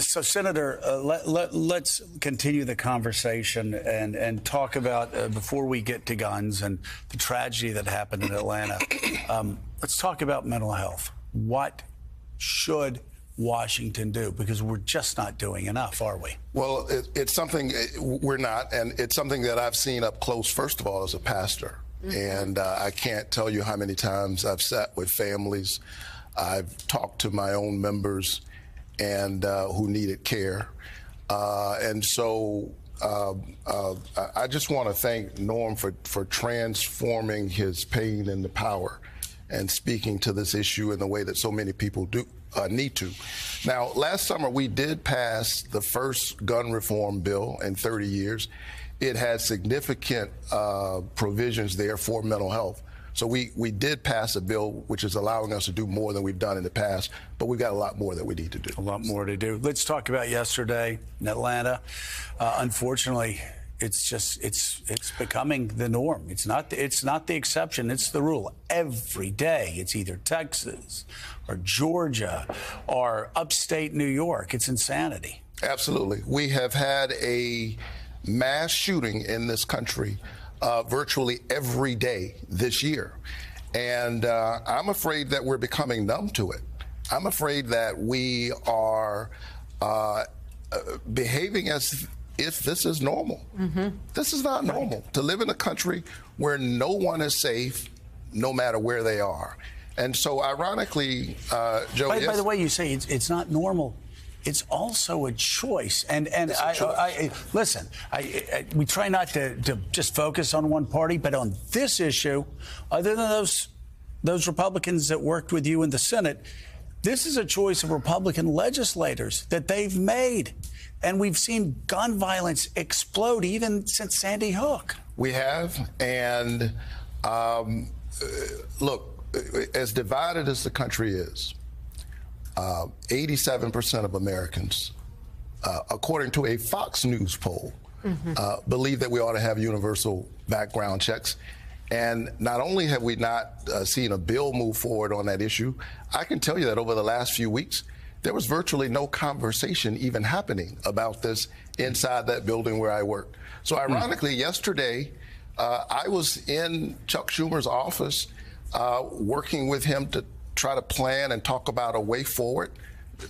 So, Senator, let's continue the conversation and talk about, before we get to guns and the tragedy that happened in Atlanta, let's talk about mental health. What should Washington do? Because we're just not doing enough, are we? Well, it's something we're not, and it's something that I've seen up close, first of all, as a pastor. Mm-hmm. And I can't tell you how many times I've sat with families. I've talked to my own members and who needed care. And so I just want to thank Norm for transforming his pain into power and speaking to this issue in the way that so many people do need to. Now, last summer, we did pass the first gun reform bill in 30 years. It had significant provisions there for mental health. So we did pass a bill which is allowing us to do more than we've done in the past, but we've got a lot more that we need to do. A lot more to do. Let's talk about yesterday in Atlanta. Unfortunately, it's becoming the norm. It's not the exception. It's the rule. Every day, it's either Texas or Georgia or upstate New York. It's insanity. Absolutely. We have had a mass shooting in this country virtually every day this year. And I'm afraid that we're becoming numb to it. I'm afraid that we are behaving as if this is normal. Mm-hmm. This is not normal. Right. To live in a country where no one is safe, no matter where they are. And so ironically, Joe, by the way, you say it's not normal. It's also a choice, and I we try not to just focus on one party, but on this issue, other than those Republicans that worked with you in the Senate, this is a choice of Republican legislators that they've made, and we've seen gun violence explode even since Sandy Hook. We have, and look, as divided as the country is, 87% of Americans, according to a Fox News poll, mm-hmm. Believe that we ought to have universal background checks. And not only have we not seen a bill move forward on that issue, I can tell you that over the last few weeks, there was virtually no conversation even happening about this inside that building where I work. So ironically, mm-hmm. yesterday, I was in Chuck Schumer's office working with him to try to plan and talk about a way forward.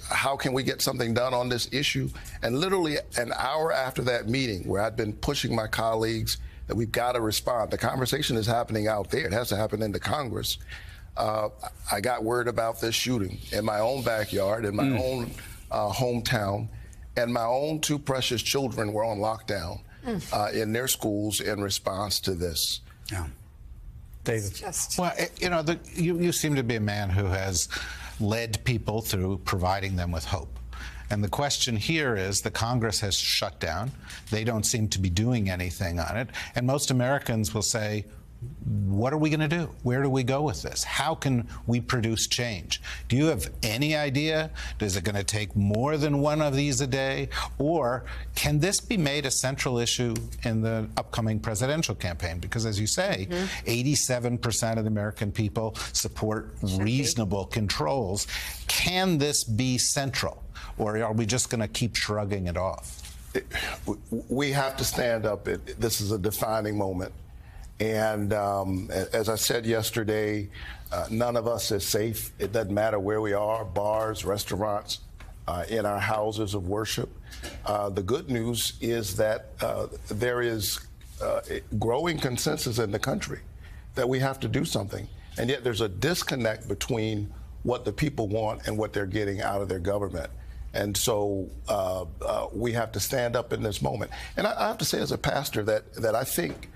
How can we get something done on this issue? And literally an hour after that meeting, where I'd been pushing my colleagues that we've got to respond, the conversation is happening out there. It has to happen in the Congress. I got word about this shooting in my own backyard, in my own hometown, and my own two precious children were on lockdown in their schools in response to this. Yeah. Well, you know, you seem to be a man who has led people through providing them with hope. And the question here is the Congress has shut down. They don't seem to be doing anything on it. And most Americans will say, what are we going to do? Where do we go with this? How can we produce change? Do you have any idea? Is it going to take more than one of these a day? Or can this be made a central issue in the upcoming presidential campaign? Because as you say, 87% of the American people support reasonable controls. Can this be central? Or are we just going to keep shrugging it off? We have to stand up. This is a defining moment. And as I said yesterday, none of us is safe. It doesn't matter where we are, bars, restaurants, in our houses of worship. The good news is that there is growing consensus in the country that we have to do something. And yet there's a disconnect between what the people want and what they're getting out of their government. And so we have to stand up in this moment. And I have to say as a pastor that I think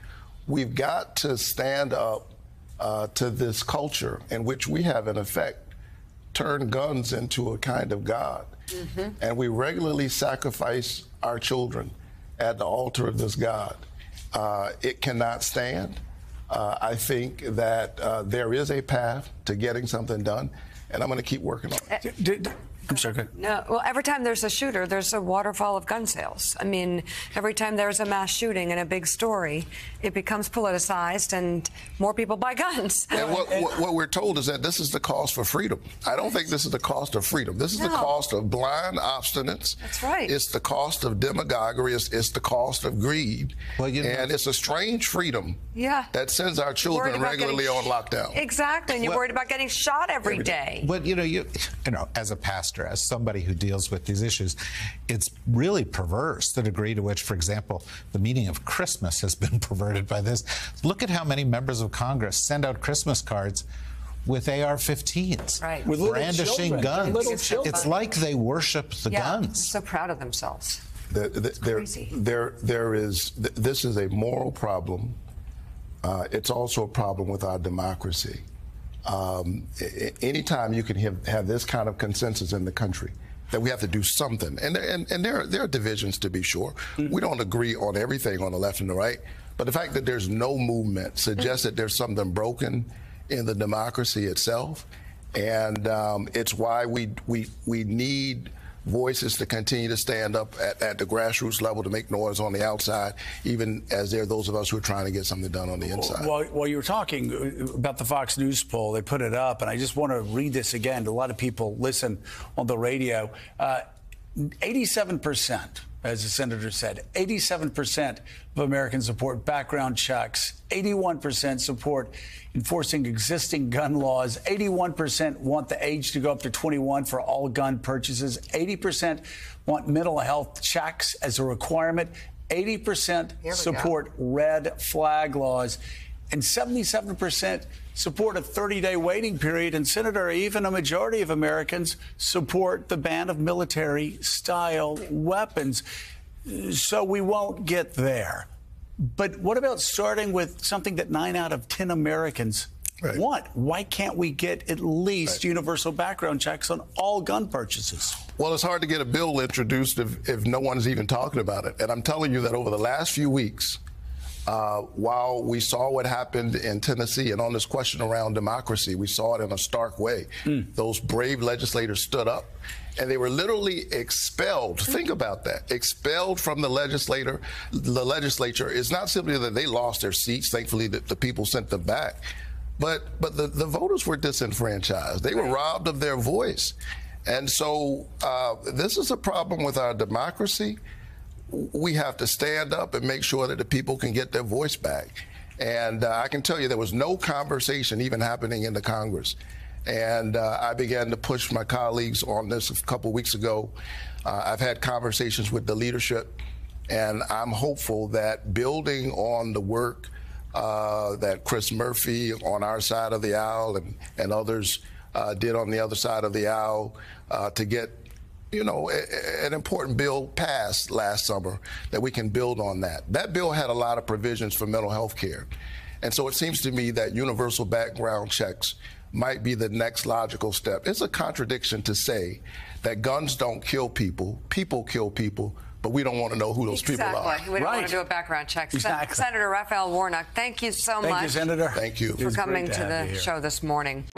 we've got to stand up to this culture in which we have, in effect, turned guns into a kind of God. Mm-hmm. And we regularly sacrifice our children at the altar of this God. It cannot stand. I think that there is a path to getting something done, and I'm going to keep working on it. I'm sorry, go ahead. No, well, every time there's a shooter, there's a waterfall of gun sales. I mean, every time there's a mass shooting and a big story, it becomes politicized and more people buy guns. And what we're told is that this is the cost for freedom. I don't think this is the cost of freedom. This is the cost of blind obstinance. That's right. It's the cost of demagoguery. It's the cost of greed. Well, you know, and it's a strange freedom that sends our children regularly on lockdown. Exactly. And you're worried about getting shot every day. But, you know, as a pastor, as somebody who deals with these issues, it's really perverse the degree to which, for example, the meaning of Christmas has been perverted by this. Look at how many members of Congress send out Christmas cards with AR-15s, with brandishing guns. It's like they worship the guns. They're so proud of themselves. This is a moral problem. It's also a problem with our democracy. Anytime you can have this kind of consensus in the country that we have to do something, and there are divisions, to be sure. We don't agree on everything on the left and the right, but the fact that there's no movement suggests that there's something broken in the democracy itself, and it's why we need voices to continue to stand up at the grassroots level to make noise on the outside, even as there are those of us who are trying to get something done on the inside. While you were talking about the Fox News poll, they put it up, and I just want to read this again. A lot of people listen on the radio. 87%, as the senator said, 87% of Americans support background checks, 81% support enforcing existing gun laws, 81% want the age to go up to 21 for all gun purchases, 80% want mental health checks as a requirement, 80% support red flag laws, and 77% support a 30-day waiting period. And, Senator, even a majority of Americans support the ban of military-style weapons. So we won't get there. But what about starting with something that 9 out of 10 Americans want? Why can't we get at least universal background checks on all gun purchases? Well, it's hard to get a bill introduced if no one's even talking about it. And I'm telling you that over the last few weeks, while we saw what happened in Tennessee, and on this question around democracy, we saw it in a stark way. Those brave legislators stood up, and they were literally expelled. Think about that. Expelled from the legislature. It's not simply that they lost their seats. Thankfully, the people sent them back. But the voters were disenfranchised. They were robbed of their voice. And so this is a problem with our democracy. We have to stand up and make sure that the people can get their voice back. And I can tell you there was no conversation even happening in the Congress. And I began to push my colleagues on this a couple weeks ago. I've had conversations with the leadership, and I'm hopeful that building on the work that Chris Murphy on our side of the aisle and others did on the other side of the aisle to get an important bill passed last summer, that we can build on that. That bill had a lot of provisions for mental health care. And so it seems to me that universal background checks might be the next logical step. It's a contradiction to say that guns don't kill people, people kill people, but we don't want to know who those people are. Exactly. We don't want to do a background check. Senator Raphael Warnock, thank you so much. Thank you, Senator. Thank you for coming to the show this morning.